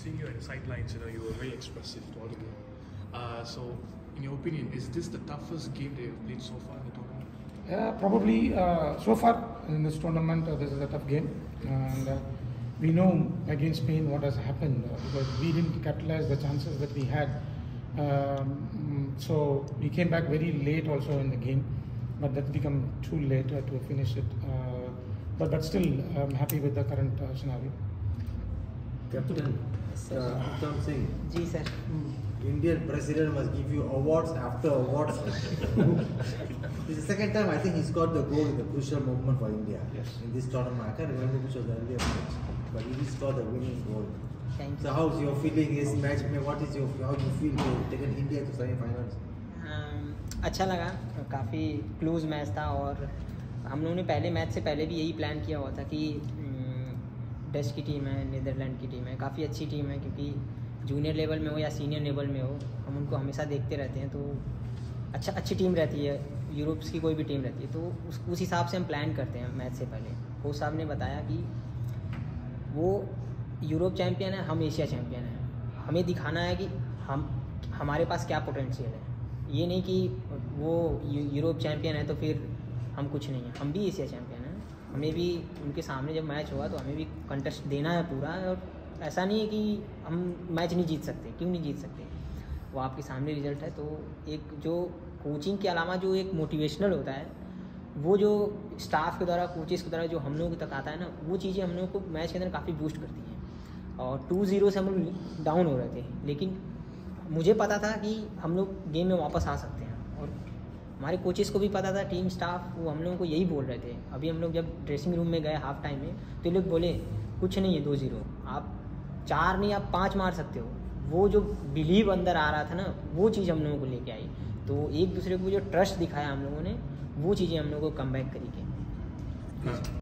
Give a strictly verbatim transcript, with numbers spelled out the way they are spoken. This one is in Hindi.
seeing you at sidelines, you know, you were very expressive to all of you. Uh, so, in your opinion, is this the toughest game they have played so far in the tournament? Uh, probably uh, so far in this tournament, uh, this is a tough game, and uh, we know against Spain what has happened uh, because we didn't capitalize the chances that we had. Um, so we came back very late also in the game, but that became too late uh, to finish it. Uh, but but still, I'm happy with the current uh, scenario. Captain Uttam Singh. Ji sir. Indian president must give you awards after awards. This is the second time I think he's got the goal in the crucial moment for India. Yes. In this tournament, I can't remember which was the earlier match, but he scored the winning goal. Thank so you. How's your feeling is match? What is your how you feel to taken India to semi-finals? Um, अच्छा लगा, काफी close मैच था और हम लोगों ने पहले मैच से पहले भी यही प्लान किया हुआ था कि डेस्ट की टीम है, नीदरलैंड की टीम है, काफ़ी अच्छी टीम है क्योंकि जूनियर लेवल में हो या सीनियर लेवल में हो हम उनको हमेशा देखते रहते हैं तो अच्छा अच्छी टीम रहती है, यूरोप्स की कोई भी टीम रहती है तो उस उस हिसाब से हम प्लान करते हैं मैच से पहले। कोच साहब ने बताया कि वो यूरोप चैम्पियन है, हम एशिया चैम्पियन हैं, हमें दिखाना है कि हम हमारे पास क्या पोटेंशियल है, ये नहीं कि वो यूरोप चैम्पियन है तो फिर हम कुछ नहीं हैं, हम भी एशिया चैम्पियन हैं, हमें भी उनके सामने जब मैच हुआ तो हमें भी कंटेस्ट देना है पूरा, और ऐसा नहीं है कि हम मैच नहीं जीत सकते, क्यों नहीं जीत सकते, वो आपके सामने रिजल्ट है। तो एक जो कोचिंग के अलावा जो एक मोटिवेशनल होता है वो जो स्टाफ के द्वारा कोचेस के द्वारा जो हम लोगों तक आता है ना वो चीज़ें हम लोगों को मैच के अंदर काफ़ी बूस्ट करती हैं। और टू ज़ीरो से हम लोग डाउन हो रहे थे लेकिन मुझे पता था कि हम लोग गेम में वापस आ सकते हैं और हमारे कोचेस को भी पता था, टीम स्टाफ वो हम लोगों को यही बोल रहे थे। अभी हम लोग जब ड्रेसिंग रूम में गए हाफ टाइम में तो ये लोग बोले कुछ नहीं है, दो जीरो आप चार नहीं आप पाँच मार सकते हो, वो जो बिलीव अंदर आ रहा था ना वो चीज़ हम लोगों को लेके आई। तो एक दूसरे को जो ट्रस्ट दिखाया हम लोगों ने वो चीज़ें हम लोगों को कम बैक करी के।